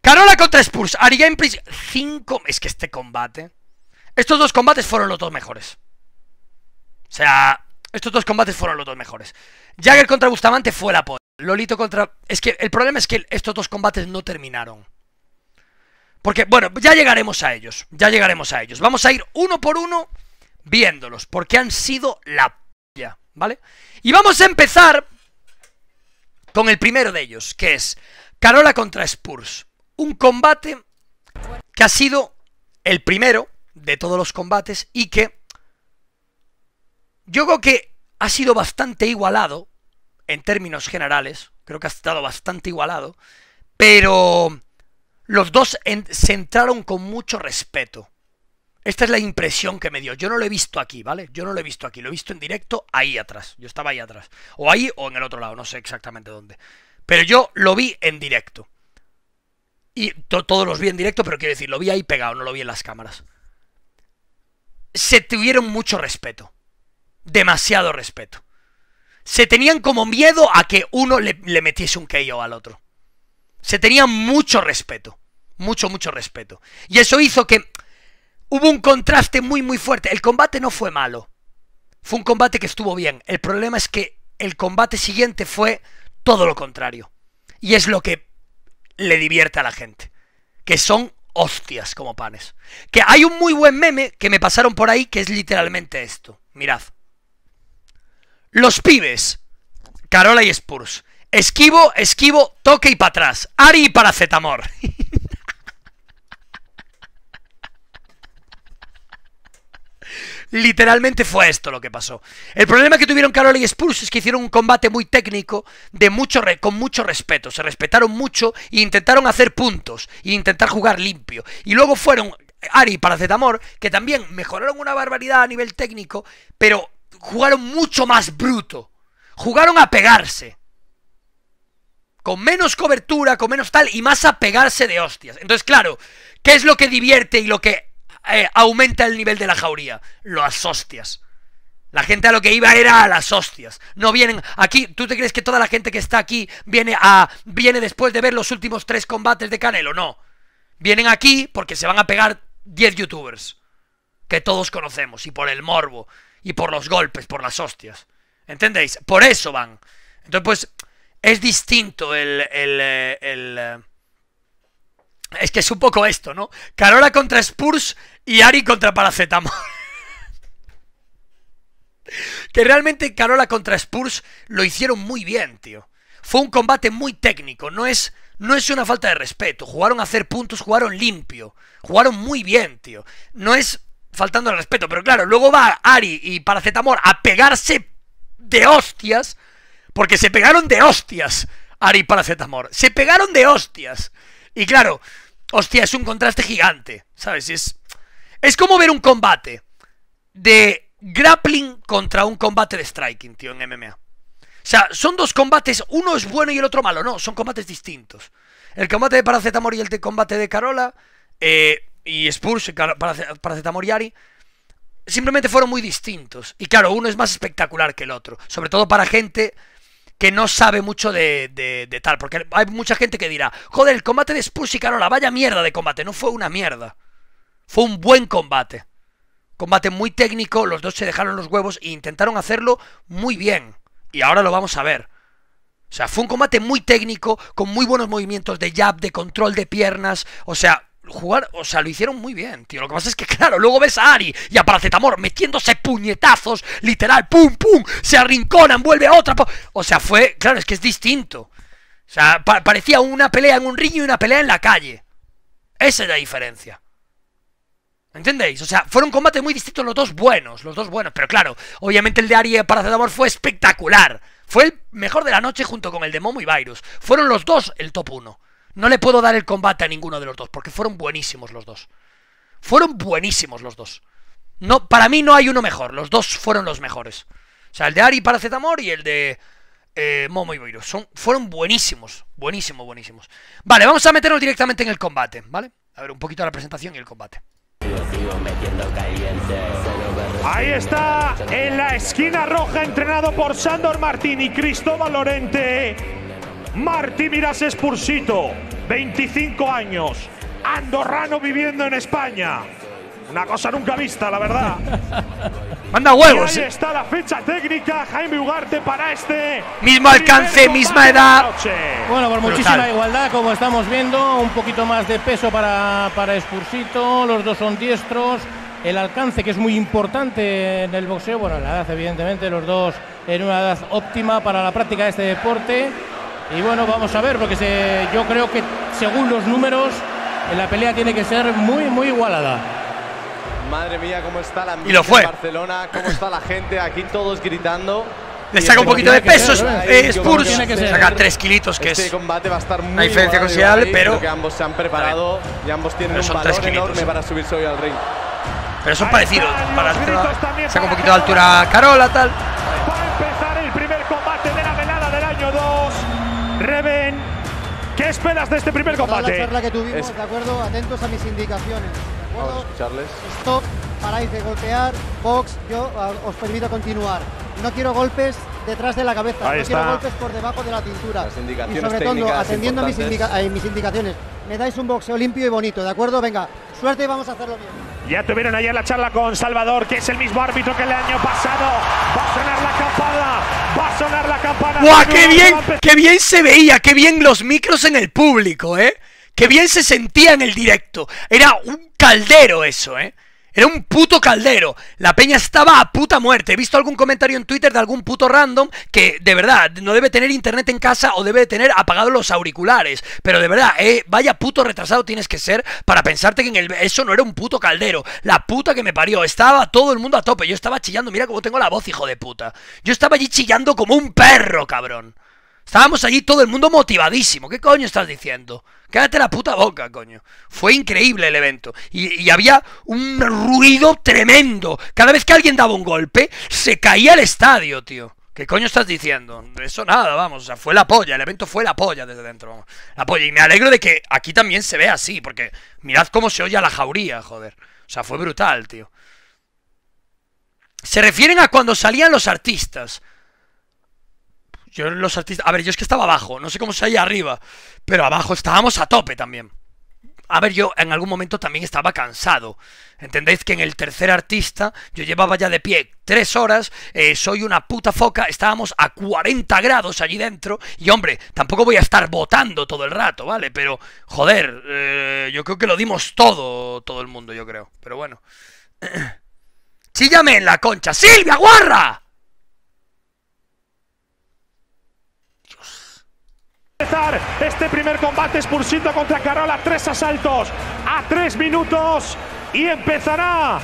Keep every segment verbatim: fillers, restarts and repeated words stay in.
Carola contra Spurs, Ari Gameplays cinco. Es que este combate, estos dos combates fueron los dos mejores. O sea, estos dos combates fueron los dos mejores. Jagger contra Bustamante fue la polla. Lolito contra... Es que el problema es que estos dos combates no terminaron. Porque, bueno, ya llegaremos a ellos. Ya llegaremos a ellos. Vamos a ir uno por uno viéndolos, porque han sido la polla, ¿vale? Y vamos a empezar con el primero de ellos, que es Carola contra Spurs. Un combate que ha sido el primero de todos los combates y que yo creo que ha sido bastante igualado en términos generales. Creo que ha estado bastante igualado, pero los dos en, se entraron con mucho respeto. Esta es la impresión que me dio. Yo no lo he visto aquí, ¿vale? Yo no lo he visto aquí, lo he visto en directo ahí atrás. Yo estaba ahí atrás, o ahí o en el otro lado, no sé exactamente dónde, pero yo lo vi en directo. Y to todos los vi en directo, pero quiero decir, lo vi ahí pegado, no lo vi en las cámaras. Se tuvieron mucho respeto. Demasiado respeto. Se tenían como miedo a que uno le, le metiese un K O al otro. Se tenían mucho respeto. Mucho, mucho respeto. Y eso hizo que hubo un contraste muy, muy fuerte. El combate no fue malo. Fue un combate que estuvo bien. El problema es que el combate siguiente fue todo lo contrario. Y es lo que le divierte a la gente. Que son hostias como panes. Que hay un muy buen meme que me pasaron por ahí, que es literalmente esto. Mirad. Los pibes, Carola y Spurs. Esquivo, esquivo, toque y para atrás. Ari y Paracetamol. Literalmente fue esto lo que pasó. El problema que tuvieron Carola y Spurs es que hicieron un combate muy técnico, de mucho re con mucho respeto. Se respetaron mucho e intentaron hacer puntos e intentar jugar limpio. Y luego fueron Ari y Paracetamol, que también mejoraron una barbaridad a nivel técnico, pero jugaron mucho más bruto. Jugaron a pegarse. Con menos cobertura, con menos tal, y más a pegarse de hostias. Entonces, claro, ¿qué es lo que divierte y lo que eh, aumenta el nivel de la jauría? Las hostias. La gente a lo que iba era a las hostias. No vienen aquí. ¿Tú te crees que toda la gente que está aquí viene a viene después de ver los últimos tres combates de Canelo? No. Vienen aquí porque se van a pegar diez youtubers que todos conocemos, y por el morbo, y por los golpes, por las hostias. ¿Entendéis? Por eso van. Entonces, pues, es distinto el, el, el... Es que es un poco esto, ¿no? Carola contra Spurs y Ari contra Paracetamol. Que realmente Carola contra Spurs lo hicieron muy bien, tío. Fue un combate muy técnico. No es, no es una falta de respeto. Jugaron a hacer puntos, jugaron limpio. Jugaron muy bien, tío. No es faltando el respeto, pero claro, luego va Ari y Paracetamol a pegarse de hostias, porque se pegaron de hostias, Ari y Paracetamol, se pegaron de hostias, y claro, hostia, es un contraste gigante, ¿sabes? Es, es como ver un combate de grappling contra un combate de striking, tío, en M M A. O sea, son dos combates, uno es bueno y el otro malo, no, son combates distintos. El combate de Paracetamol y el de combate de Carola, eh... y Spurs para Zetamor y Ari simplemente fueron muy distintos. Y claro, uno es más espectacular que el otro, sobre todo para gente que no sabe mucho de, de, de tal, porque hay mucha gente que dirá, joder, el combate de Spurs y Carola, vaya mierda de combate. No fue una mierda, fue un buen combate. Combate muy técnico, los dos se dejaron los huevos e intentaron hacerlo muy bien. Y ahora lo vamos a ver. O sea, fue un combate muy técnico, con muy buenos movimientos de jab, de control de piernas. O sea... Jugar, o sea, lo hicieron muy bien, tío. Lo que pasa es que, claro, luego ves a Ari y a Paracetamol metiéndose puñetazos, literal, pum, pum, se arrinconan, vuelve a otra. O sea, fue, claro, es que es distinto. O sea, pa parecía una pelea en un ring y una pelea en la calle. Esa es la diferencia. ¿Entendéis? O sea, fueron combates muy distintos, los dos buenos, los dos buenos. Pero claro, obviamente el de Ari y Paracetamol fue espectacular. Fue el mejor de la noche junto con el de Momo y Virus. Fueron los dos el top uno. No le puedo dar el combate a ninguno de los dos, porque fueron buenísimos los dos. Fueron buenísimos los dos. No, para mí no hay uno mejor, los dos fueron los mejores. O sea, el de Ari Paracetamol y el de eh, Momo y Virus. Son, fueron buenísimos, buenísimos, buenísimos. Vale, vamos a meternos directamente en el combate, ¿vale? A ver, un poquito de la presentación y el combate. Ahí está, en la esquina roja, entrenado por Sandor Martín y Cristóbal Lorente. Martín Miras Spursito, veinticinco años, andorrano viviendo en España. Una cosa nunca vista, la verdad. Manda huevos. Y ahí está la fecha técnica, Jaime Ugarte, para este… Mismo alcance, misma edad. Bueno, por muchísima brutal. Igualdad, como estamos viendo. Un poquito más de peso para, para Spursito. Los dos son diestros. El alcance, que es muy importante en el boxeo. Bueno, la edad, evidentemente, los dos en una edad óptima para la práctica de este deporte. Y bueno, vamos a ver, porque se, yo creo que, según los números, la pelea tiene que ser muy, muy igualada. Madre mía, cómo está la ambiente en Barcelona, cómo está la gente, aquí todos gritando. Le saca un poquito de peso, eh, Spurs. Saca tres kilitos, que este es combate va a estar muy una diferencia considerable, ahí, pero… que ambos se han preparado y ambos tienen un valor enorme para subirse hoy al ring. Pero son parecidos. Para altura, saca un poquito de altura Carola, tal. Va a empezar el primer combate de la velada del año dos. Reven, ¿qué esperas de este primer combate? La charla que tuvimos, es... de acuerdo, atentos a mis indicaciones. Vamos a escucharles. Stop, paráis de golpear, box, yo uh, os permito continuar. No quiero golpes detrás de la cabeza, no quiero golpes por debajo de la cintura. Y sobre todo, atendiendo mis, indica eh, mis indicaciones, me dais un boxeo limpio y bonito, ¿de acuerdo? Venga, suerte y vamos a hacerlo bien. Ya tuvieron ayer la charla con Salvador, que es el mismo árbitro que el año pasado. Va a sonar la campana, va a sonar la campana. ¡Guau, qué bien, qué bien se veía, qué bien los micros en el público, eh! Que bien se sentía en el directo. Era un caldero eso, ¿eh? Era un puto caldero. La peña estaba a puta muerte. He visto algún comentario en Twitter de algún puto random que, de verdad, no debe tener internet en casa o debe tener apagados los auriculares. Pero de verdad, eh, vaya puto retrasado tienes que ser para pensarte que en el... eso no era un puto caldero. La puta que me parió. Estaba todo el mundo a tope. Yo estaba chillando. Mira cómo tengo la voz, hijo de puta. Yo estaba allí chillando como un perro, cabrón. Estábamos allí todo el mundo motivadísimo. ¿Qué coño estás diciendo? Cállate la puta boca, coño. Fue increíble el evento. Y, y había un ruido tremendo. Cada vez que alguien daba un golpe, se caía el estadio, tío. ¿Qué coño estás diciendo? De eso nada, vamos. O sea, fue la polla. El evento fue la polla desde dentro. La polla. Y me alegro de que aquí también se vea así, porque mirad cómo se oye a la jauría, joder. O sea, fue brutal, tío. Se refieren a cuando salían los artistas. Yo los artistas... A ver, yo es que estaba abajo. No sé cómo se halla arriba. Pero abajo estábamos a tope también. A ver, yo en algún momento también estaba cansado. ¿Entendéis que en el tercer artista yo llevaba ya de pie tres horas? Eh, soy una puta foca. Estábamos a cuarenta grados allí dentro. Y hombre, tampoco voy a estar botando todo el rato, ¿vale? Pero, joder, eh, yo creo que lo dimos todo, todo el mundo, yo creo. Pero bueno. ¡Chíllame en la concha! ¡Silvia, guarra! Empezar este primer combate, Spursito contra Carola, tres asaltos a tres minutos y empezará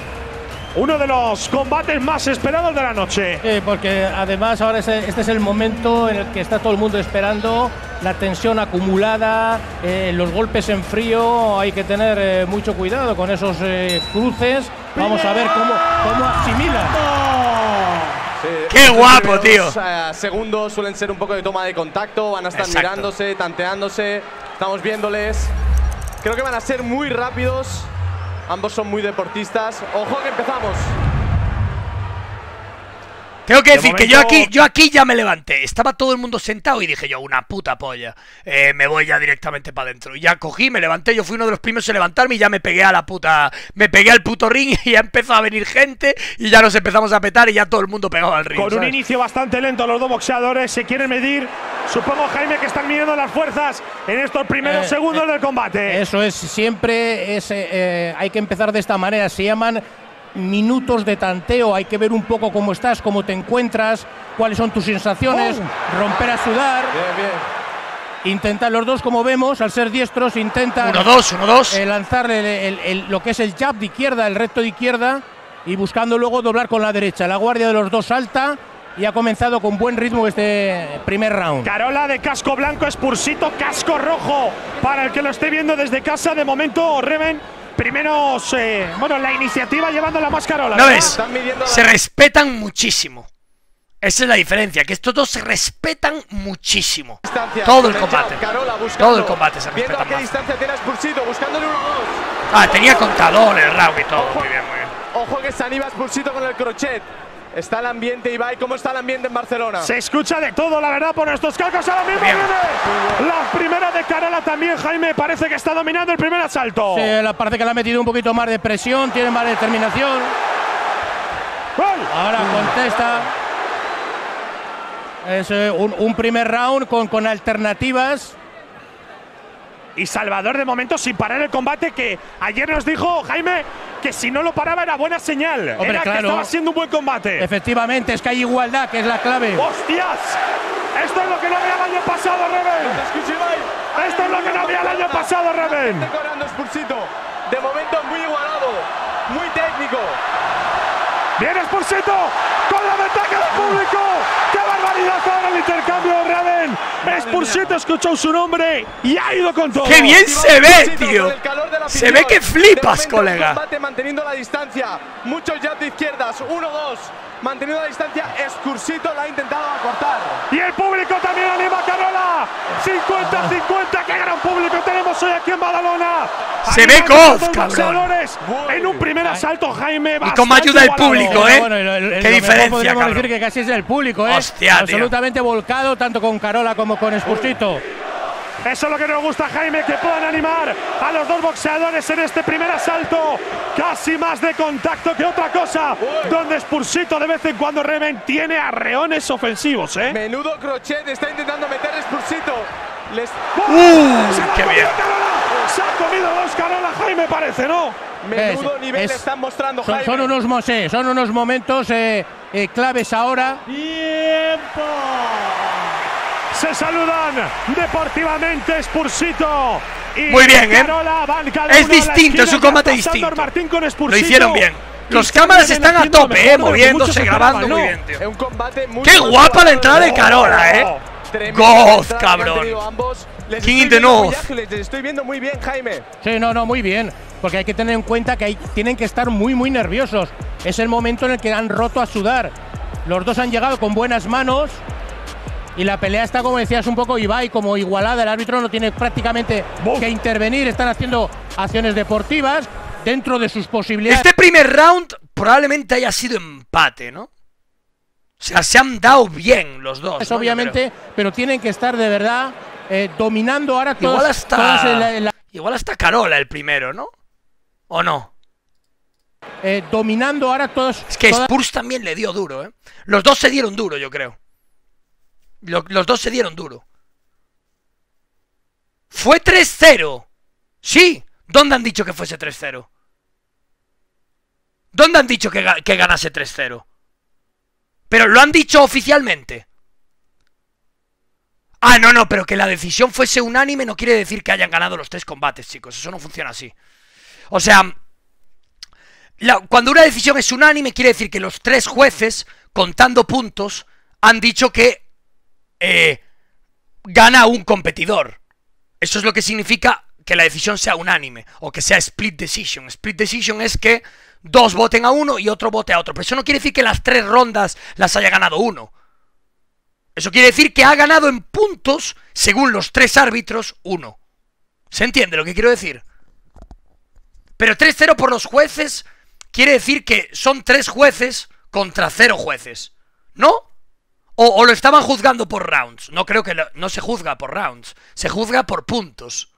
uno de los combates más esperados de la noche. Sí, porque además ahora este es el momento en el que está todo el mundo esperando, la tensión acumulada, eh, los golpes en frío, hay que tener eh, mucho cuidado con esos eh, cruces. Vamos a ver cómo, cómo asimilan. ¡Oh! ¡Qué guapo, tío! Uh, segundos suelen ser un poco de toma de contacto, van a estar exacto. Mirándose, tanteándose, estamos viéndoles. Creo que van a ser muy rápidos, ambos son muy deportistas. ¡Ojo que empezamos! Tengo que decir que yo aquí, yo aquí ya me levanté. Estaba todo el mundo sentado y dije yo, una puta polla. Eh, me voy ya directamente para adentro. Y ya cogí, me levanté, yo fui uno de los primeros en levantarme y ya me pegué a la puta... Me pegué al puto ring y ya empezó a venir gente y ya nos empezamos a petar y ya todo el mundo pegado al ring. Con ¿sabes? Un inicio bastante lento los dos boxeadores, se quieren medir. Supongo, Jaime, que están midiendo las fuerzas en estos primeros eh, segundos eh, del combate. Eso es, siempre es, eh, hay que empezar de esta manera, se llaman... minutos de tanteo, hay que ver un poco cómo estás, cómo te encuentras, cuáles son tus sensaciones, oh. Romper a sudar. Bien, bien. Intentan los dos, como vemos, al ser diestros, intentan uno, dos, uno, dos. Eh, lanzar el, el, el, lo que es el jab de izquierda, el recto de izquierda, y buscando luego doblar con la derecha. La guardia de los dos alta y ha comenzado con buen ritmo este primer round. Carola de casco blanco, Spursito, casco rojo. Para el que lo esté viendo desde casa, de momento, Reven. Primero, eh, bueno, la iniciativa llevando la máscara. ¿No ves? Se respetan muchísimo. Esa es la diferencia, que estos dos se respetan muchísimo. Todo el combate. Todo el combate se respeta. Ah, tenía contador el round y todo. Muy bien, muy bien. Ojo que se anima Spursito con el crochet. Está el ambiente, Ibai. ¿Cómo está el ambiente en Barcelona? Se escucha de todo, la verdad, por estos calcos. Ahora mismo viene la primera de Carola también, Jaime. Parece que está dominando el primer asalto. Sí, parece que le ha metido un poquito más de presión, tiene más determinación. ¡Gol! Ahora contesta. Es eh, un, un primer round con, con alternativas. Y Salvador, de momento, sin parar el combate, que ayer nos dijo, Jaime, que si no lo paraba era buena señal. Hombre, era claro, que estaba siendo un buen combate. Efectivamente, es que hay igualdad, que es la clave. ¡Hostias! Esto es lo que no había el año pasado, Reven. Esto es lo que no había el año pasado, Reven. De momento muy igualado, muy técnico. ¡Viene Spursito con la ventaja del público! ¡Qué barbaridad ahora el intercambio de Reven! Spursito escuchó su nombre y ha ido con todo. ¡Qué bien se ve, tío! Se ve que flipas, colega. Combate manteniendo la distancia. Muchos jabs de izquierdas. Uno, dos. Manteniendo la distancia, Spursito la ha intentado acortar. Y el público también anima a Carola. cincuenta cincuenta. ¡Qué gran público tenemos hoy aquí en Badalona! Se ve cof, cabrón. En un primer asalto, Jaime. Y como ayuda el público, ¿eh? Bueno, el, el, qué diferencia, podríamos cabrón. decir que casi es el público, ¿eh? Hostia, absolutamente tío. volcado, tanto con Carola como con Spursito. Eso es lo que nos gusta, Jaime, que puedan animar a los dos boxeadores en este primer asalto. Casi más de contacto que otra cosa, Uy. donde Spursito de vez en cuando Reven tiene arreones ofensivos, ¿eh? Menudo crochet está intentando meter Spursito. Les... Uh, ¡Se qué bien! Carola. Se ha comido dos Carola, Jaime, parece, ¿no? Menudo es, nivel es, están mostrando, son, Jaime. Son unos, Mosé, son unos momentos eh, eh, claves ahora. ¡Tiempo! Se saludan deportivamente Spursito y muy bien, Carola, ¿eh? Van cada es distinto, su combate distinto. Martín con Spursito. Lo hicieron bien. Los cámaras están a tope, eh, moviéndose, grabando, no. muy bien, tío. Un ¡Qué guapa la entrada de Carola, eh! ¡Goz, cabrón! King in the North. Les estoy viendo muy bien, Jaime. Sí, no, no, muy bien. Porque hay que tener en cuenta que hay, tienen que estar muy, muy nerviosos. Es el momento en el que han roto a sudar. Los dos han llegado con buenas manos. Y la pelea está, como decías, un poco Ibai, como igualada. El árbitro no tiene prácticamente ¡Buf! que intervenir. Están haciendo acciones deportivas dentro de sus posibilidades. Este primer round probablemente haya sido empate, ¿no? O sea, se han dado bien los dos. Eso, ¿no? Obviamente, pero tienen que estar de verdad eh, dominando ahora todos. Igual hasta, todos en la, en la... igual hasta Carola el primero, ¿no? ¿O no? Eh, dominando ahora todos. Es que todas... Spurs también le dio duro, ¿eh? Los dos se dieron duro, yo creo. Los dos se dieron duro. Fue tres cero. Sí. ¿Dónde han dicho que fuese tres cero? ¿Dónde han dicho que, que ganase tres cero? Pero lo han dicho oficialmente. Ah, no, no, pero que la decisión fuese unánime no quiere decir que hayan ganado los tres combates, chicos. Eso no funciona así. O sea, la, cuando una decisión es unánime quiere decir que los tres jueces, contando puntos, han dicho que Eh, gana un competidor. Eso es lo que significa que la decisión sea unánime o que sea split decision. Split decision es que dos voten a uno y otro vote a otro. Pero eso no quiere decir que las tres rondas las haya ganado uno. Eso quiere decir que ha ganado en puntos, según los tres árbitros, uno. ¿Se entiende lo que quiero decir? Pero tres cero por los jueces quiere decir que son tres jueces contra cero jueces, ¿no? O, o lo estaban juzgando por rounds. No creo que lo, no se juzga por rounds. Se juzga por puntos.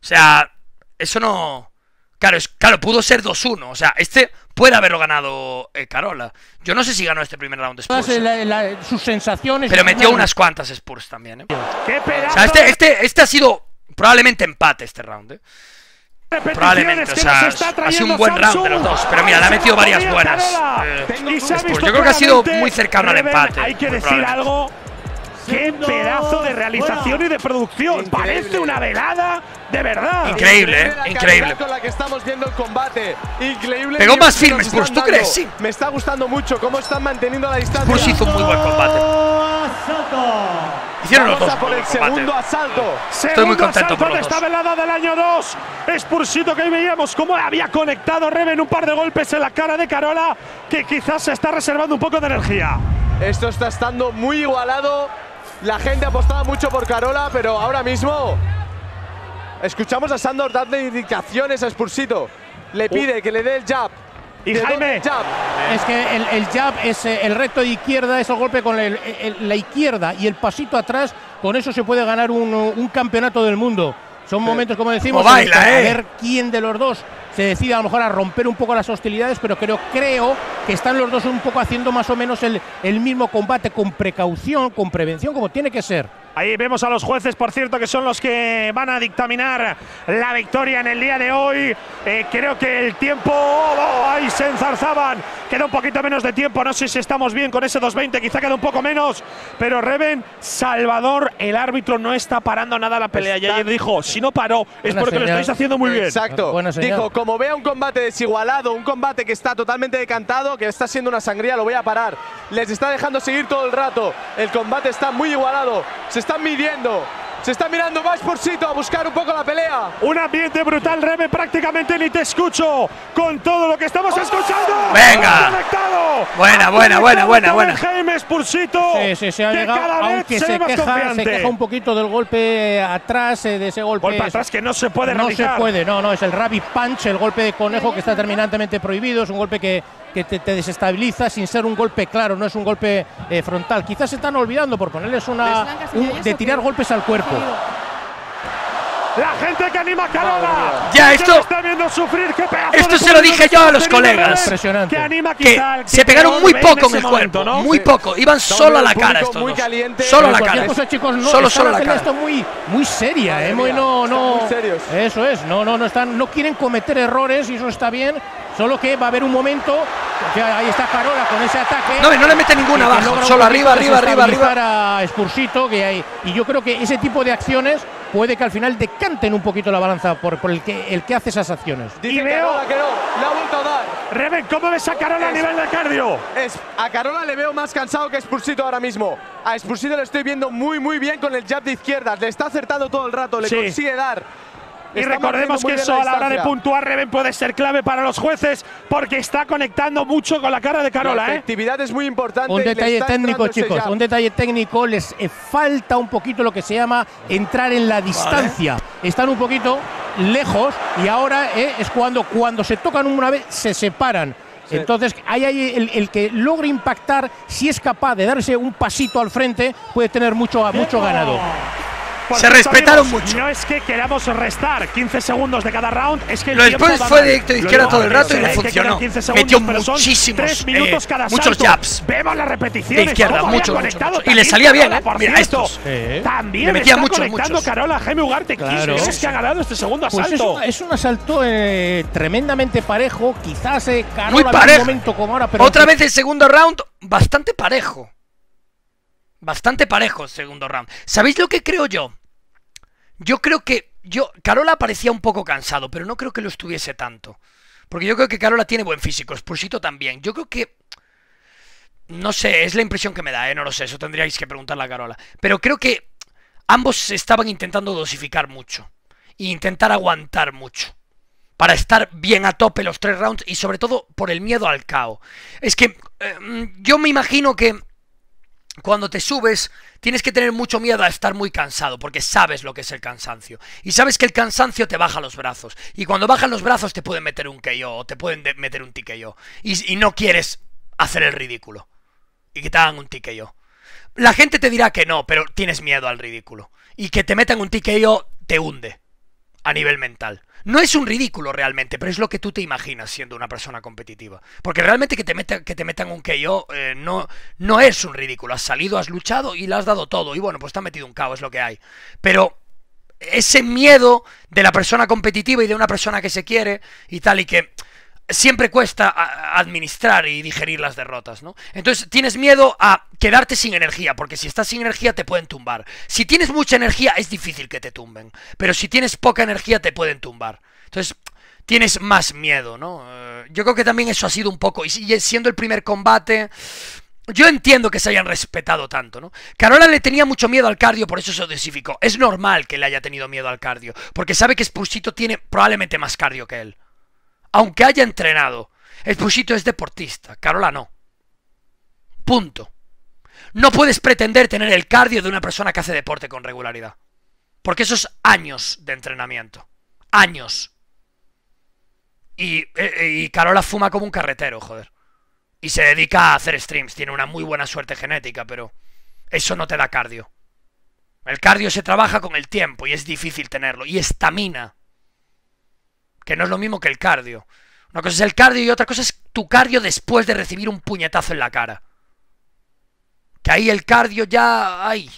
O sea, eso no... Claro, es, claro pudo ser dos uno. O sea, este puede haberlo ganado eh, Carola. Yo no sé si ganó este primer round de Spurs. La, la, sus sensaciones... Pero metió unas cuantas Spurs también, ¿eh? ¡Qué pedazo! O sea, este, este, este ha sido probablemente empate este round, ¿eh? Probablemente, o sea, ha sido un buen round de los dos, pero mira, le ha metido varias buenas. Eh, Spurs. Yo creo que ha sido muy cercano al empate. Hay que decir algo. ¡Qué pedazo de realización y de producción! Parece una velada de verdad. Increíble, ¿eh? Increíble. Con la que estamos viendo el combate. Increíble. Pegó más firme Spurs, ¿tú crees? Sí. Me está gustando mucho cómo están manteniendo la distancia. Spurs hizo un muy buen combate. Hicieron los dos por el segundo asalto. Estoy muy contento por los dos. Esta velada del año dos. Spursito, que ahí veíamos cómo había conectado Reven un par de golpes en la cara de Carola, que quizás se está reservando un poco de energía. Esto está estando muy igualado. La gente apostaba mucho por Carola, pero ahora mismo escuchamos a Sándor darle indicaciones a Spursito. Le pide uh. que le dé el jab. Y Jaime. Es que el, el jab es el recto de izquierda, es el golpe con el, el, la izquierda y el pasito atrás. Con eso se puede ganar un, un campeonato del mundo. Son momentos, como decimos, como baila, a ver eh. quién de los dos se decide a lo mejor a romper un poco las hostilidades, pero creo, creo que están los dos un poco haciendo más o menos el, el mismo combate, con precaución, con prevención, como tiene que ser. Ahí vemos a los jueces, por cierto, que son los que van a dictaminar la victoria en el día de hoy. Eh, creo que el tiempo… Oh, oh, ¡Ahí se enzarzaban! Queda un poquito menos de tiempo. No sé si estamos bien con ese dos veinte. Quizá queda un poco menos. Pero Reven, Salvador, el árbitro no está parando nada la pelea. Está... Y ayer dijo, si no paró, es porque lo estáis haciendo muy bien. Exacto. Dijo, como vea un combate desigualado, un combate que está totalmente decantado, que está siendo una sangría, lo voy a parar. Les está dejando seguir todo el rato. El combate está muy igualado. Se están midiendo, se está mirando más por sitio a buscar un poco la pelea. Un ambiente brutal, Reven, prácticamente ni te escucho con todo lo que estamos oh, escuchando. Venga. Buena, buena, buena, buena, buena. Jaime Spursito. Sí, sí, se ha llegado, aunque se, se, queja, se queja un poquito del golpe atrás, de ese golpe. Golpe atrás que no se puede no realizar. No se puede, no, no, es el rabbit punch, el golpe de conejo que está terminantemente prohibido, es un golpe que… que te, te desestabiliza sin ser un golpe claro, no es un golpe eh, frontal. Quizás se están olvidando por ponerles una… Un, de tirar golpes al cuerpo. La gente que anima a Carola. Ya esto. Está viendo sufrir. ¿Qué pedazo esto se lo dije yo a los colegas. Impresionante. Que, anima que se pegaron muy poco en el cuerpo, ¿no? Muy poco. Iban solo a la cara estos dos. Solo a la cara. Cosa, chicos, no, solo solo a la cara. Esto muy muy seria, eh. Muy no no. Eso es. No no no están. No quieren cometer errores y eso está bien. Solo que va a haber un momento. Ya, ahí está Carola con ese ataque. No, no le mete ninguna abajo. Solo arriba, arriba, arriba, arriba. A Spursito, que hay. Y yo creo que ese tipo de acciones puede que al final decanten un poquito la balanza por, por el, que, el que hace esas acciones. Dice y veo Carola que no, le ha vuelto a dar. Reven, ¿cómo ves a Carola es, a nivel de cardio? Es, a Carola le veo más cansado que a Spursito ahora mismo. A Spursito le estoy viendo muy, muy bien con el jab de izquierdas. Le está acertando todo el rato, le sí. consigue dar. Y está recordemos que eso, a la hora de puntuar, Reven puede ser clave para los jueces porque está conectando mucho con la cara de Carola. La efectividad eh. es muy importante. Un detalle técnico, chicos. Ya. Un detalle técnico. Les eh, falta un poquito lo que se llama entrar en la distancia. Vale. Están un poquito lejos y ahora eh, es cuando, cuando se tocan una vez, se separan. Entonces, ahí hay el, el que logre impactar, si es capaz de darse un pasito al frente, puede tener mucho, mucho ganado. Porque se respetaron sabemos, mucho. No es que queramos restar quince segundos de cada round, es que el lo después fue directo de izquierda todo el rato y le funcionó. Metió muchísimos, minutos eh, cada muchos jabs. Vemos las repeticiones de izquierda, mucho, mucho, mucho. Y le salía bien, ¿eh? Mira estos. Eh. También le metía está muchos, conectando muchos. Carola, Jaime Ugarte, claro. Es que ha ganado este segundo asalto. Pues es, una, es un asalto eh, tremendamente parejo, quizás eh, Carola muy parejo. En un momento como ahora, pero otra vez el segundo round bastante parejo. Bastante parejo el segundo round. ¿Sabéis lo que creo yo? Yo creo que… yo Carola parecía un poco cansado, pero no creo que lo estuviese tanto. Porque yo creo que Carola tiene buen físico, Spursito también. Yo creo que… no sé, es la impresión que me da, ¿eh? No lo sé, eso tendríais que preguntarle a Carola. Pero creo que ambos estaban intentando dosificar mucho. E intentar aguantar mucho. Para estar bien a tope los tres rounds y sobre todo por el miedo al K O. Es que eh, yo me imagino que… cuando te subes, tienes que tener mucho miedo a estar muy cansado, porque sabes lo que es el cansancio. Y sabes que el cansancio te baja los brazos. Y cuando bajan los brazos te pueden meter un K O, o te pueden meter un T K O. Y, y no quieres hacer el ridículo. Y que te hagan un T K O. La gente te dirá que no, pero tienes miedo al ridículo. Y que te metan un T K O te hunde. A nivel mental. No es un ridículo realmente, pero es lo que tú te imaginas siendo una persona competitiva. Porque realmente que te, meta, que te metan un K O eh, no, no es un ridículo. Has salido, has luchado y le has dado todo. Y bueno, pues te han metido un K O, es lo que hay. Pero ese miedo de la persona competitiva y de una persona que se quiere y tal, y que siempre cuesta administrar y digerir las derrotas, ¿no? Entonces tienes miedo a quedarte sin energía, porque si estás sin energía te pueden tumbar. Si tienes mucha energía es difícil que te tumben, pero si tienes poca energía te pueden tumbar. Entonces tienes más miedo, ¿no? Yo creo que también eso ha sido un poco, y siendo el primer combate, yo entiendo que se hayan respetado tanto, ¿no? Carola le tenía mucho miedo al cardio, por eso se dosificó. Es normal que le haya tenido miedo al cardio, porque sabe que Spursito tiene probablemente más cardio que él. Aunque haya entrenado, Spursito es deportista, Carola no. Punto. No puedes pretender tener el cardio de una persona que hace deporte con regularidad. Porque esos años de entrenamiento. Años. Y, y Carola fuma como un carretero, joder. Y se dedica a hacer streams. Tiene una muy buena suerte genética, pero eso no te da cardio. El cardio se trabaja con el tiempo y es difícil tenerlo. Y estamina, que no es lo mismo que el cardio. Una cosa es el cardio y otra cosa es tu cardio después de recibir un puñetazo en la cara. Que ahí el cardio ya... ¡Ay!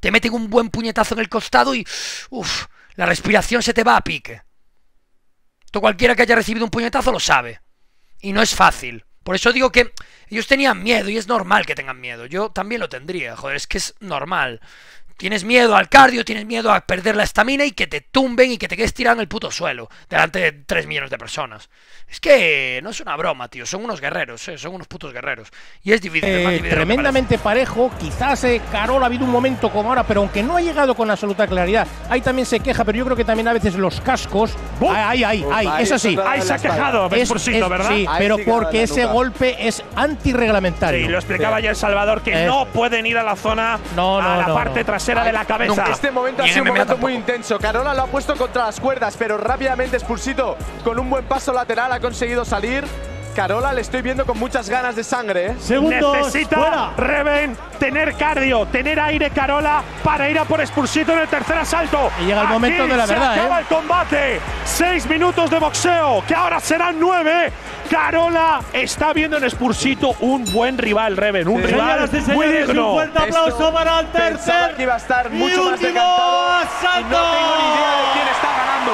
Te meten un buen puñetazo en el costado y... ¡Uf! La respiración se te va a pique. Tú, cualquiera que haya recibido un puñetazo lo sabe. Y no es fácil. Por eso digo que ellos tenían miedo y es normal que tengan miedo. Yo también lo tendría, joder, es que es normal. Tienes miedo al cardio, tienes miedo a perder la estamina y que te tumben y que te quedes tirado en el puto suelo delante de tres millones de personas. Es que no es una broma, tío. Son unos guerreros, eh, son unos putos guerreros. Y es difícil. Eh, es más difícil tremendamente parejo. Quizás eh, Carola ha habido un momento como ahora, pero aunque no ha llegado con absoluta claridad. Ahí también se queja, pero yo creo que también a veces los cascos... ¡Bum! Ahí, ahí, Uf, ahí, ahí, eso sí. Ahí se ha quejado, es, por cito, es, ¿verdad? Sí, ahí pero sí porque ese golpe es antirreglamentario. Sí, lo explicaba sí. ya el Salvador, que eh. no pueden ir a la zona, no, no, a la no, parte no. trasera. Era de la cabeza. Este momento ha sido un momento muy intenso. Carola lo ha puesto contra las cuerdas, pero rápidamente Spursito, con un buen paso lateral, ha conseguido salir. Carola le estoy viendo con muchas ganas de sangre. Segundos, necesita fuera. Reven tener cardio, tener aire Carola para ir a por Spursito en el tercer asalto. Y llega el Aquí momento de la verdad. Se acaba eh. el combate. Seis minutos de boxeo, que ahora serán nueve. Carola está viendo en Spursito un buen rival, Reven, un sí, rival señores, muy digno. Un fuerte aplauso Esto para el tercer que iba a estar mucho más decantado. Y no tengo ni idea de quién está ganando.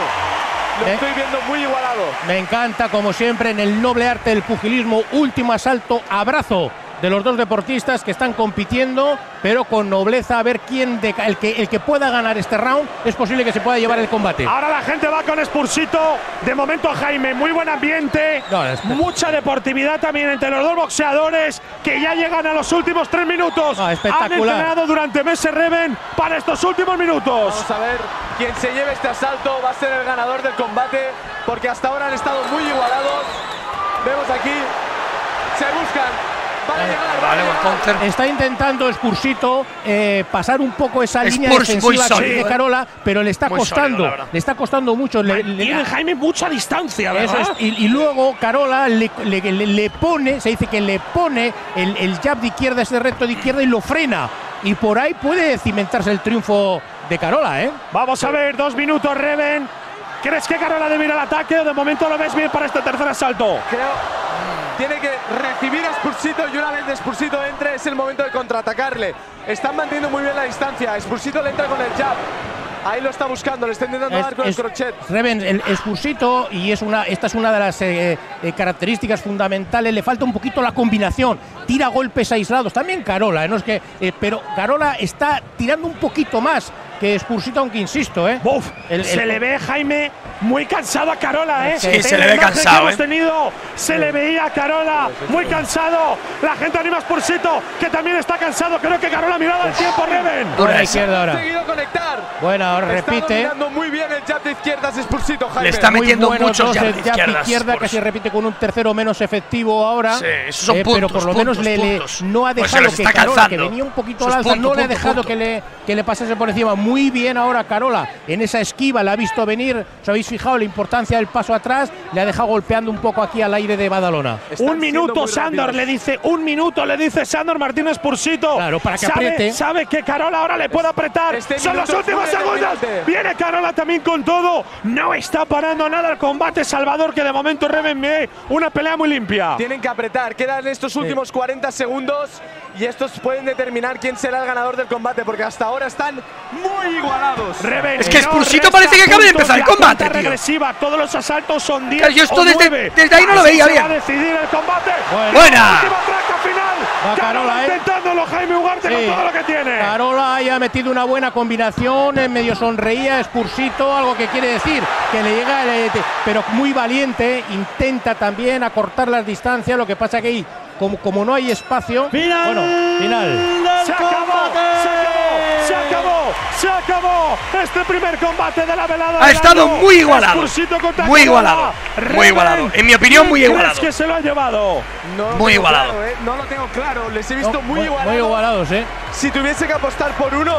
Lo ¿Eh? estoy viendo muy igualado. Me encanta, como siempre, en el noble arte del pugilismo, último asalto, abrazo de los dos deportistas que están compitiendo, pero con nobleza, a ver quién de, el, que, el que pueda ganar este round, es posible que se pueda llevar el combate. Ahora la gente va con Spursito, de momento Jaime, muy buen ambiente, no, este. mucha deportividad también entre los dos boxeadores, que ya llegan a los últimos tres minutos. No, espectacular. Han entrenado durante meses Reven para estos últimos minutos. Vamos a ver, quien se lleve este asalto va a ser el ganador del combate, porque hasta ahora han estado muy igualados. Vemos aquí, se buscan. Vale, vale, vale, vale. Está intentando Spursito eh, pasar un poco esa Spurs, línea defensiva sólido, de Carola, pero le está muy costando, sólido, le está costando mucho. Le, le tiene Jaime mucha distancia, ¿verdad? Eso es, y, y luego Carola le, le, le, le pone, se dice que le pone el, el jab de izquierda, ese recto de izquierda y lo frena. Y por ahí puede cimentarse el triunfo de Carola, ¿eh? Vamos a ver, dos minutos, Reven. ¿Crees que Carola debe ir al ataque o de momento lo ves bien para este tercer asalto? Creo... Tiene que recibir a Spursito y una vez Spursito entre es el momento de contraatacarle. Están manteniendo muy bien la distancia. Spursito le entra con el jab. Ahí lo está buscando, le está intentando es, dar con es, el crochet. Reven, el Spursito, y es una, esta es una de las eh, eh, características fundamentales, le falta un poquito la combinación. Tira golpes aislados, también Carola, eh, no es que, eh, pero Carola está tirando un poquito más que Spursito, aunque insisto, ¿eh? Uf, el, el, se el... le ve, Jaime, muy cansado a Carola, ¿eh? Sí, se le ve cansado, hemos tenido, ¿eh? Se le veía a Carola muy cansado. La gente anima a Spursito, que también está cansado. Creo que Carola miraba el tiempo, Reven. Buena izquierda ahora. Seguido conectar. Bueno, ahora repite. Está dominando muy bien el jab de izquierdas Spursito, Jaime. Le está metiendo bueno, muchos jab de izquierda, izquierda que se repite con un tercero menos efectivo ahora. Sí, esos son eh, puntos, pero por lo puntos, menos puntos. Le, le no ha dejado pues que Carola, cansando. que venía un poquito al alza, punto, no punto, le ha dejado que le, que le pasase por encima. Muy bien ahora Carola, en esa esquiva la ha visto venir, os habéis fijado la importancia del paso atrás, le ha dejado golpeando un poco aquí al aire de Badalona. Están un minuto Sándor le dice, un minuto le dice Sándor Martín Spursito. Claro, para que sabe, apriete. Sabe que Carola ahora le puede apretar, este son los últimos segundos, viene Carola también con todo, no está parando nada el combate Salvador, que de momento Reven ve una pelea muy limpia. Tienen que apretar, quedan estos últimos sí. cuarenta segundos y estos pueden determinar quién será el ganador del combate, porque hasta ahora están muy igualados. Reven, es que Spursito no parece que acaba de empezar el combate, tío. Regresiva, todos los asaltos son diez. Claro, yo esto desde, desde ahí no lo veía bien. Va a decidir el combate. Bueno. Buena. Va Carola, ¿eh? Intentándolo Jaime Ugarte sí. con todo lo que tiene. Carola haya metido una buena combinación, en medio sonreía Spursito, algo que quiere decir que le llega, eh, pero muy valiente, intenta también acortar las distancias, lo que pasa que ahí como, como no hay espacio, final bueno, final. Se acabó, se acabó, se acabó. Se acabó este primer combate de la velada. Ha estado muy igualado. Muy igualado. Muy igualado. En mi opinión, muy igualado. ¿Crees que se lo ha llevado? No muy igualado. Claro, eh. No lo tengo claro. Les he visto no, muy, muy igualados. Muy igualados, eh. Si tuviese que apostar por uno,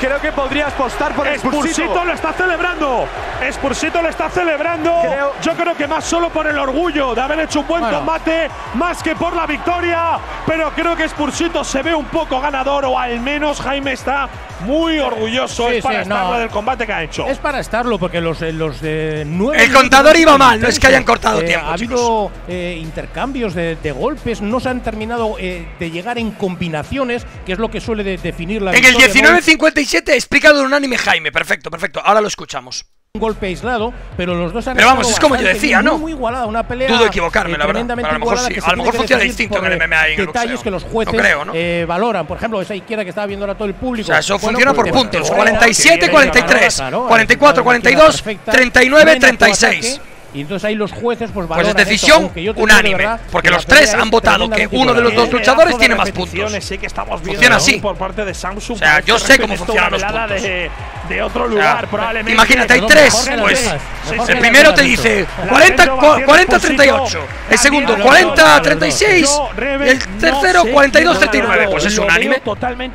Creo que podrías apostar por Spursito. Spursito lo está celebrando. Spursito lo está celebrando. Creo... Yo creo que más solo por el orgullo de haber hecho un buen bueno. combate, más que por la victoria. Pero creo que Spursito se ve un poco ganador, o al menos Jaime está muy orgulloso. Sí, es para sí, estarlo no. del combate que ha hecho. Es para estarlo, porque los, los de nueve… El contador iba mal, no es que hayan cortado eh, tiempo, ha habido eh, intercambios de, de golpes, no se han terminado eh, de llegar en combinaciones, que es lo que suele de definir la victoria. En el diecinueve cincuenta y siete, ¿no? Explicado de unánime Jaime, perfecto, perfecto, ahora lo escuchamos. Un golpe aislado, pero los dos han Pero vamos, es como yo decía, ¿no? Muy igualada, una pelea. Dudo equivocarme, eh, la verdad. Pero a lo mejor, sí. a lo mejor funciona distinto que el M M A y en el boxeo. Detalles que los jueces no creo, ¿no? Eh, valoran. Por ejemplo, esa izquierda que estaba viendo ahora todo el público. O sea, eso bueno, funciona por puntos: cuarenta y siete, cuarenta y tres, cuarenta y cuatro, cuarenta y dos, treinta y nueve, treinta y seis. Y entonces ahí los jueces pues valoran. Pues es decisión eso, unánime, verdad, porque los tres han votado que uno de los dos luchadores tiene más puntos. Sí que estamos viendo, funciona así. ¿No? Por parte de Samsung, o sea, yo sé cómo funcionan los puntos. De, de otro lugar, o sea, probablemente. Imagínate, hay tres. Pues el primero te dice cuarenta a treinta y ocho, el segundo cuarenta a treinta y seis, el tercero cuarenta y dos a treinta y nueve. Pues es unánime.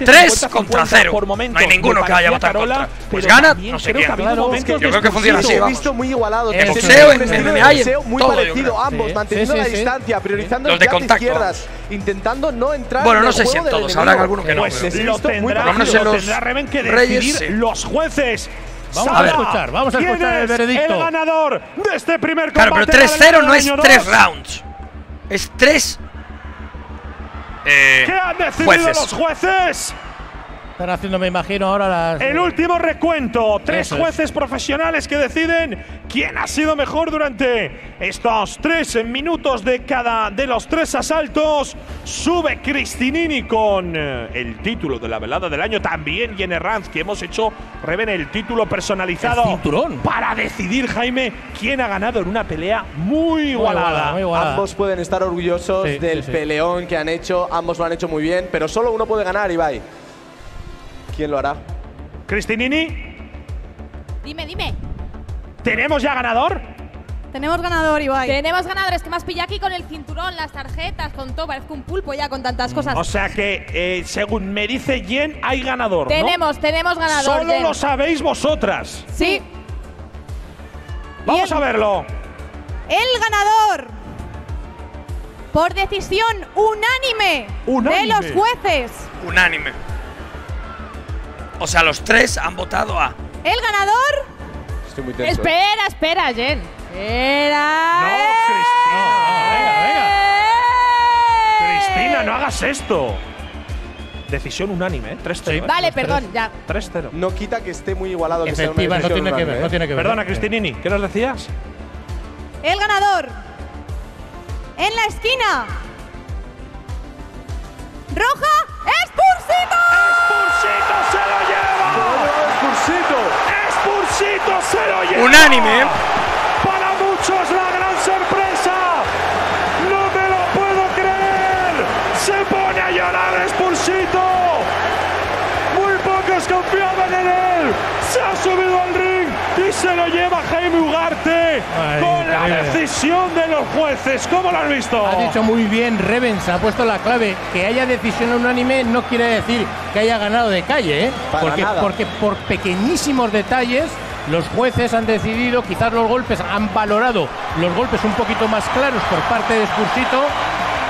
tres contra cero. No hay ninguno que haya votado contra. Pues gana, no sé quién. Yo creo que funciona así, vamos. En boxeo, en M M A, muy todo, parecido ambos, sí, manteniendo sí, sí, la distancia, priorizando los de contacto, izquierdas, intentando no entrar. Bueno, no sé si en todos, habrá alguno que no. Pues pero lo tendrá, lo tendrá Reven que decidir sí. los jueces. Vamos a, a escuchar, vamos a escuchar el veredicto. El ganador de este primer combate. Claro, pero tres cero no es tres rounds, es tres. Eh, ¿Qué han decidido jueces. los jueces? Están haciendo, me imagino, ahora las… El último recuento. Tres Eso jueces es. profesionales que deciden quién ha sido mejor durante estos tres minutos de cada de los tres asaltos. Sube Cristinini con el título de la velada del año. También Jenny Ranz, que hemos hecho, Reven, el título personalizado. El cinturón. Para decidir, Jaime, quién ha ganado en una pelea muy igualada. Muy igualada, muy igualada. Ambos pueden estar orgullosos sí, del sí, sí. peleón que han hecho. Ambos lo han hecho muy bien, pero solo uno puede ganar, Ibai. ¿Quién lo hará? Cristinini. Dime, dime. ¿Tenemos ya ganador? Tenemos ganador, Ibai. Tenemos ganadores, que más pilla aquí con el cinturón, las tarjetas, con todo. Parezco un pulpo ya con tantas cosas. O sea que, eh, según me dice Jen, hay ganador, ¿no? Tenemos, tenemos ganador. Solo Jen. lo sabéis vosotras. Sí. Vamos el, a verlo. El ganador, por decisión unánime, unánime. de los jueces. Unánime. O sea, los tres han votado a… El ganador… Estoy muy tenso. Espera, espera, Jen. Espera… No, Cristina. No, venga, venga. Cristina, no hagas esto. Decisión unánime, ¿eh? tres cero. Sí. Vale, tres, perdón, ya. tres cero. No quita que esté muy igualado. Efectiva, que sea una no, tiene unánime, que ver, ¿eh? no tiene que ver. Perdona, Cristinini, ¿qué nos decías? El ganador… En la esquina… Roja… ¡Spursito! ¡Spursito se lo lleva! ¡Spursito se lo lleva! Unánime, ¿eh? Para muchos la gran sorpresa. ¡No me lo puedo creer! ¡Se pone a llorar Spursito! Muy pocos confiaban en él. Se ha subido al ring y se lo lleva Jaime Ugarte. Ay, con la decisión de los jueces. ¿Cómo lo has visto? Ha dicho muy bien Reven, ha puesto la clave. Que haya decisión unánime no quiere decir que haya ganado de calle, ¿eh? Porque, porque por pequeñísimos detalles los jueces han decidido, quizás los golpes, han valorado los golpes un poquito más claros por parte de Spursito.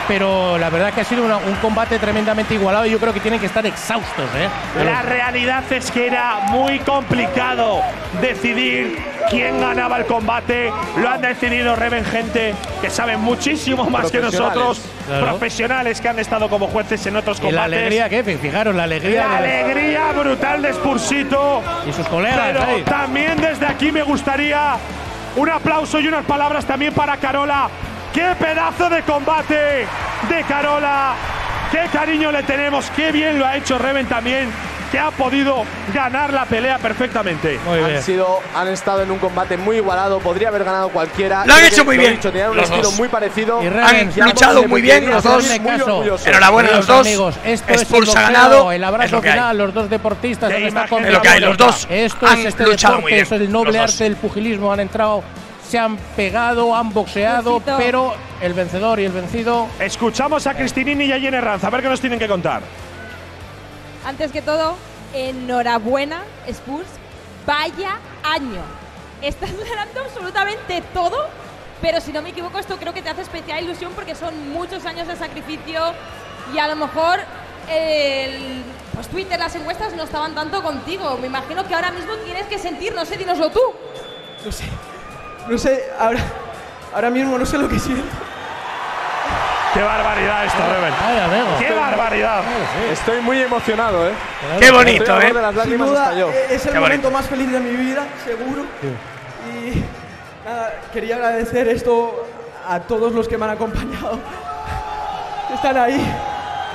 Pero la verdad que ha sido una, un combate tremendamente igualado. Yo creo que tienen que estar exhaustos, ¿eh? La realidad es que era muy complicado decidir quién ganaba el combate. Lo han decidido Reven, gente que saben muchísimo más que nosotros. Claro. Profesionales que han estado como jueces en otros combates. La alegría que, fijaros, la alegría. La de... alegría brutal de Spursito. Y sus colegas. Pero ahí. también desde aquí me gustaría un aplauso y unas palabras también para Carola. ¡Qué pedazo de combate de Carola! ¡Qué cariño le tenemos! ¡Qué bien lo ha hecho Reven también! Que ha podido ganar la pelea perfectamente. Muy bien. Han, sido, han estado en un combate muy igualado. Podría haber ganado cualquiera. Lo han hecho muy bien. Tenían un estilo muy parecido. Han luchado muy bien los dos. Enhorabuena a los dos. Spurs ha ganado. El abrazo final. Los dos deportistas han estado con los dos. Esto es este deporte. Es el noble arte del pugilismo. Han entrado. Se han pegado, han boxeado, Lucito. pero el vencedor y el vencido… Escuchamos a Cristinini y a Jenny Ranz, a ver qué nos tienen que contar. Antes que todo, enhorabuena, Spurs, vaya año. Estás ganando absolutamente todo, pero si no me equivoco, esto creo que te hace especial ilusión porque son muchos años de sacrificio y a lo mejor el, pues Twitter, las encuestas no estaban tanto contigo. Me imagino que ahora mismo tienes que sentir, no sé, dínoslo tú. No sé, no sé, ahora, ahora mismo no sé lo que siento. ¡Qué barbaridad esto, Reven! ¡Qué estoy, barbaridad! Estoy muy emocionado, ¿eh? ¡Qué bonito, eh! Sin duda, es el momento más feliz de mi vida, seguro. Sí. Y nada, quería agradecer esto a todos los que me han acompañado. Están ahí,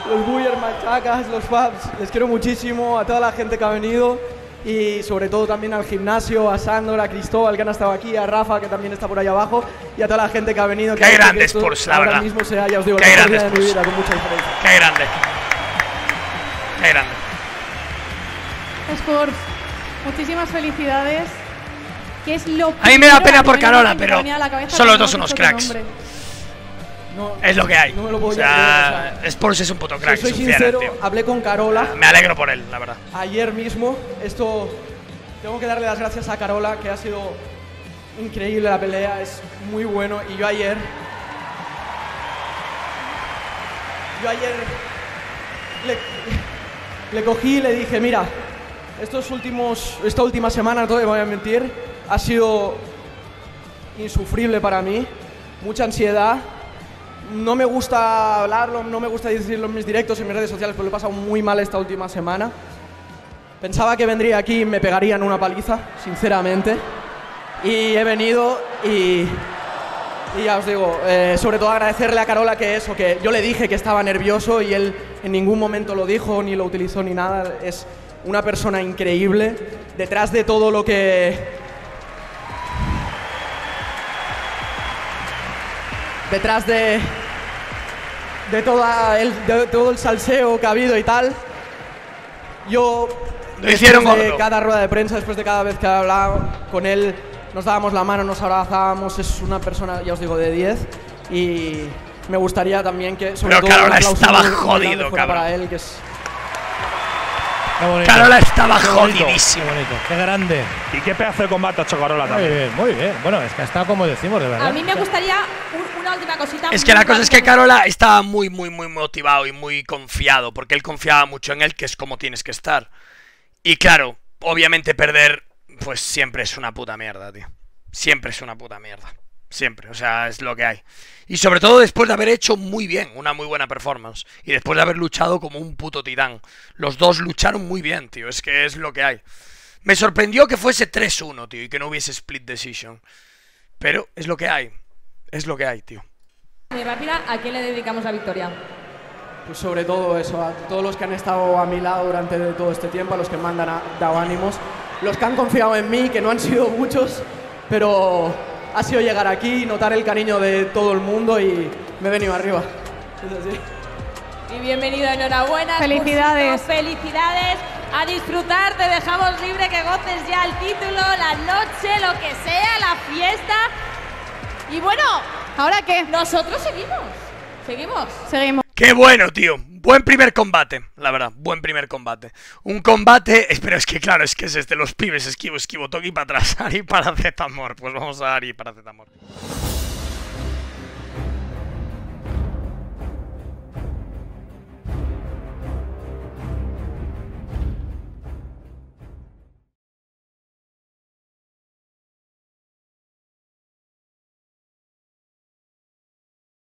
los Bullers, Machacas, los Fabs. Les quiero muchísimo, a toda la gente que ha venido. Y sobre todo también al gimnasio, a Sándor, a Cristóbal, que han estado aquí, a Rafa, que también está por ahí abajo, y a toda la gente que ha venido. ¡Qué grande Spurs, la verdad! Ahora mismo sea, ya os digo, la historia de mi vida, con mucha diferencia. ¡Qué grande! ¡Qué grande! Spurs, muchísimas felicidades. Que es lo a mí me da pena por Carola, pero son los dos unos cracks. No, es lo que hay. No me lo puedo o sea, creer, o sea, Spurs es un puto crack. Si soy sincero, fiel, hablé con Carola. Me alegro por él, la verdad. Ayer mismo, esto. Tengo que darle las gracias a Carola, que ha sido increíble la pelea, es muy bueno. Y yo ayer. Yo ayer. Le, le cogí y le dije: mira, estos últimos, esta última semana, no te voy a mentir, ha sido insufrible para mí. Mucha ansiedad. No me gusta hablarlo, no me gusta decirlo en mis directos, en mis redes sociales, pero lo he pasado muy mal esta última semana. Pensaba que vendría aquí y me pegarían una paliza, sinceramente. Y he venido y, y ya os digo, eh, sobre todo agradecerle a Carola que eso, que yo le dije que estaba nervioso y él en ningún momento lo dijo, ni lo utilizó, ni nada. Es una persona increíble. Detrás de todo lo que... Detrás de, de, toda el, de todo el salseo que ha habido y tal, yo lo hicieron de cada rueda de prensa, después de cada vez que hablaba con él, nos dábamos la mano, nos abrazábamos, es una persona, ya os digo, de diez, y me gustaría también que, sobre pero todo, Carola estaba jodido, cabrón. Para él, que es... Carola estaba jodidísimo. Qué bonito, qué grande. Y qué pedazo de combate ha hecho Carola también. Muy bien, muy bien. Bueno, es que ha estado como decimos, de verdad. A mí me gustaría un, una última cosita. Es que la cosa es que Carola estaba muy, muy, muy motivado y muy confiado, porque él confiaba mucho en él, que es como tienes que estar. Y claro, obviamente perder, pues siempre es una puta mierda, tío. Siempre es una puta mierda. Siempre, o sea, es lo que hay. Y sobre todo después de haber hecho muy bien, una muy buena performance. Y después de haber luchado como un puto titán. Los dos lucharon muy bien, tío, es que es lo que hay. Me sorprendió que fuese tres uno, tío, y que no hubiese split decision. Pero es lo que hay, es lo que hay, tío. Muy rápida, ¿a quién le dedicamos la victoria? Pues sobre todo eso, a todos los que han estado a mi lado durante todo este tiempo, a los que me han dado ánimos. Los que han confiado en mí, que no han sido muchos, pero... ha sido llegar aquí, notar el cariño de todo el mundo y me he venido arriba. Y bienvenido, enhorabuena. Felicidades. Cursito, felicidades. A disfrutar, te dejamos libre, que goces ya el título, la noche, lo que sea, la fiesta. Y bueno, ¿ahora qué? Nosotros seguimos. Seguimos. Seguimos. Qué bueno, tío. Buen primer combate, la verdad, buen primer combate. Un combate, pero es que claro, es que es este, los pibes, esquivo, esquivo, toque y para atrás, Ari, Paracetamol, pues vamos a Ari, Paracetamol.